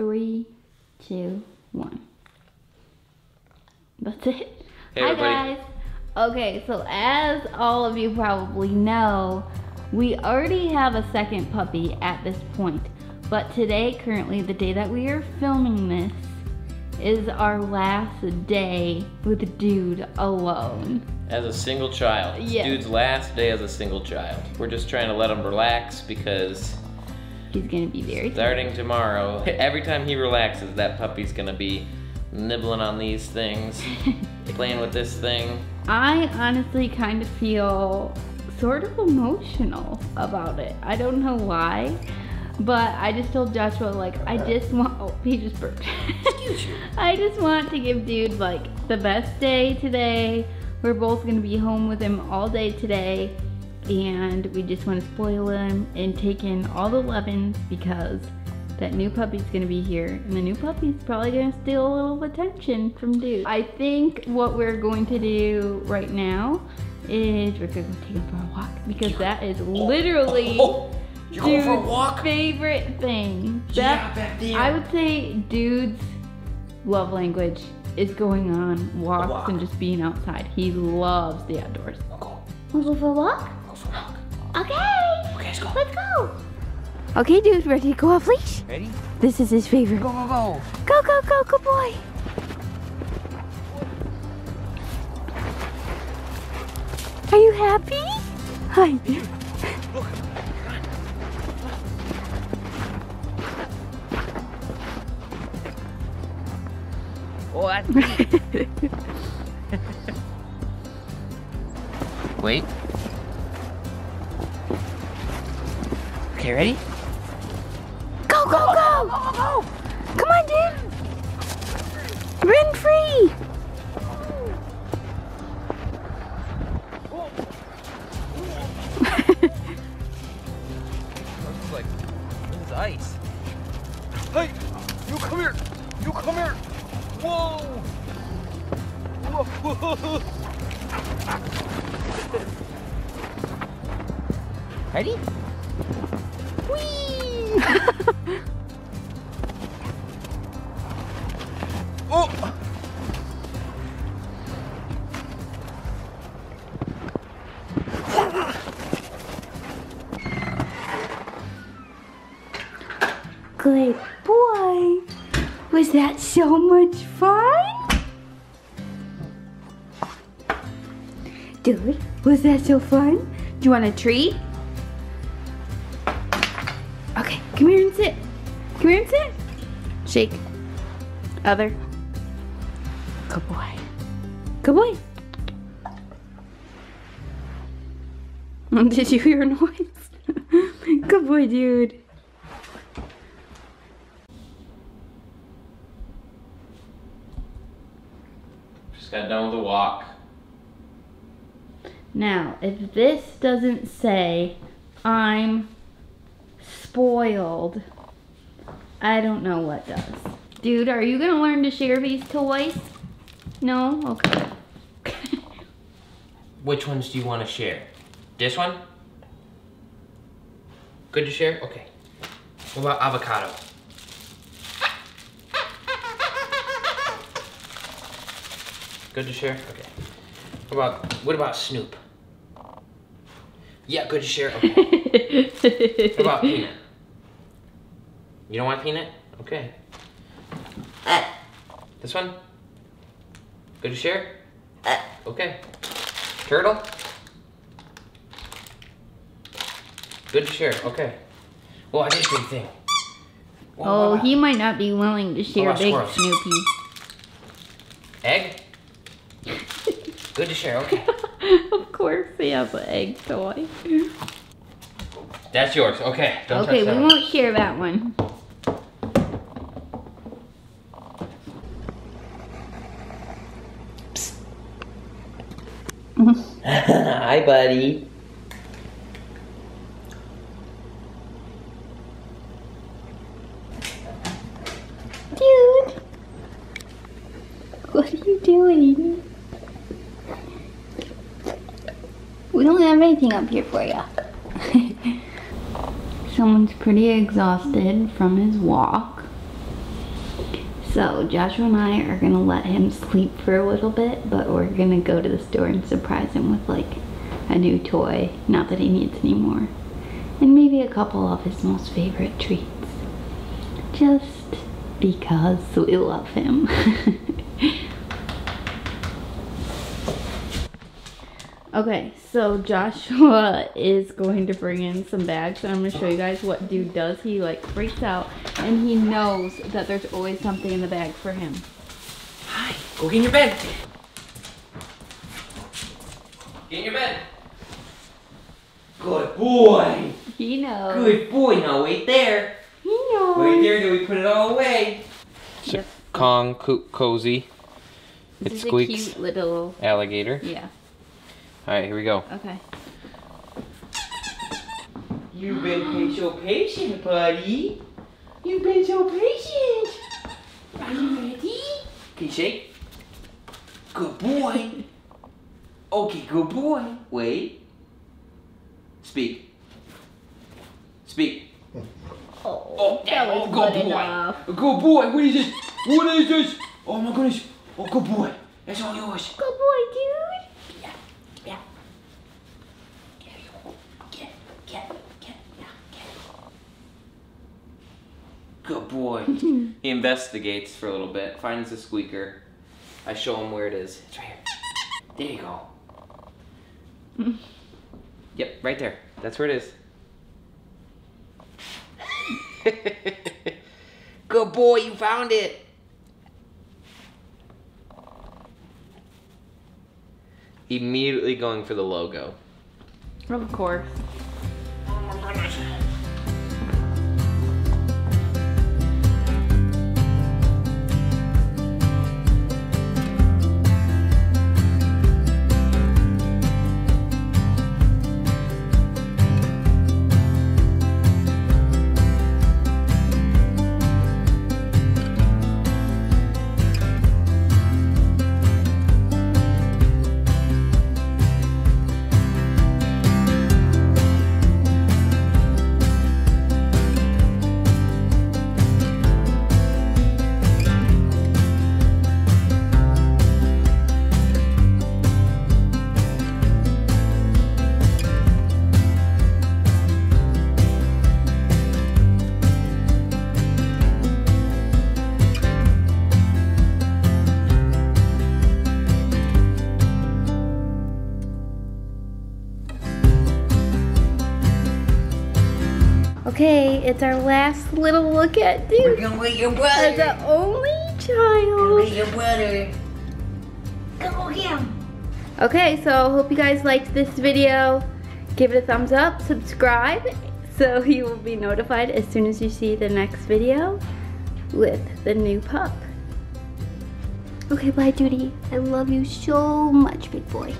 3, 2, 1. That's it. Hey, everybody. Hi, guys. Okay, so as all of you probably know, we already have a second puppy at this point. But today, currently, the day that we are filming this, is our last day with Dude alone. As a single child. Yes. Dude's last day as a single child. We're just trying to let him relax because he's gonna be very starting tomorrow. Every time he relaxes, that puppy's gonna be nibbling on these things, playing with this thing. I honestly kind of feel sort of emotional about it. I don't know why, but I just told Joshua, like, I just want, oh, he just burped. Excuse you. I just want to give Dude, like, the best day today. We're both gonna be home with him all day today, and we just wanna spoil him and take in all the lovin's because that new puppy's gonna be here, and the new puppy's probably gonna steal a little attention from Dude. I think what we're going to do right now is we're gonna go take him for a walk because that is literally Dude's favorite thing. That, yeah, I would say Dude's love language is going on walks and just being outside. He loves the outdoors. We'll go for a walk? Go for a walk. Okay. Okay, let's go. Let's go. Okay, Dude, ready to go off leash? Ready? This is his favorite. Go, go, go. Go, go, go, good boy. Are you happy? Hi, Dude. Look. Oh, that's wait. Okay, ready? Go, go, go! Go, go, go! Come on, Dude! Run free! This is like, this is ice. Hey! You come here! You come here! Whoa! Whoa. Ready? Whee! Oh! Good boy! Was that so much fun? Dude, was that so fun? Do you want a treat? Okay, come here and sit. Come here and sit. Shake. Other. Good boy. Good boy. Did you hear a noise? Good boy, Dude. Got done with the walk. Now, if this doesn't say I'm spoiled, I don't know what does. Dude, are you gonna learn to share these toys? No? Okay. Which ones do you want to share? This one? Good to share? Okay. What about avocado? Good to share? Okay. What about Snoop? Yeah, good to share. Okay. What about Peanut? You don't want Peanut? Okay. This one? Good to share? Okay. Turtle? Good to share. Okay. Well, I did the thing. Whoa, oh, he might not be willing to share big squirrels? Snoopy. Egg? Good to share, okay. Of course he has an egg toy. That's yours, okay. Don't touch that. Okay, we won't share that one. Hi, buddy. Dude. What are you doing? We don't have anything up here for you. Someone's pretty exhausted from his walk. So Joshua and I are gonna let him sleep for a little bit, but we're gonna go to the store and surprise him with like a new toy, not that he needs any more, and maybe a couple of his most favorite treats, just because we love him. Okay, so Joshua is going to bring in some bags, and I'm going to show you guys what Dude does. He like freaks out, and he knows that there's always something in the bag for him. Hi, go get in your bed. Get in your bed. Good boy. He knows. Good boy. Now wait there. He knows. Wait there till we put it all away. It's a Kong cozy. It squeaks. This is a cute little alligator. Yeah. Alright, here we go. Okay. You've been so patient, buddy. You've been so patient. Are you ready? Can you shake? Good boy. Okay, good boy. Wait. Speak. Speak. Oh, that was good enough. Good boy. What is this? What is this? Oh my goodness. Oh, good boy. That's all yours. Good boy, dude. Good boy. He investigates for a little bit, finds the squeaker. I show him where it is. It's right here. There you go. Yep, right there. That's where it is. Good boy, you found it. Immediately going for the logo. Of course. Oh my goodness. Okay, it's our last little look at Dude. We're gonna wait your brother. As the only child. Wait your brother. Go get him. Okay, so hope you guys liked this video. Give it a thumbs up, subscribe, so you will be notified as soon as you see the next video with the new pup. Okay, bye, Dude. I love you so much, big boy.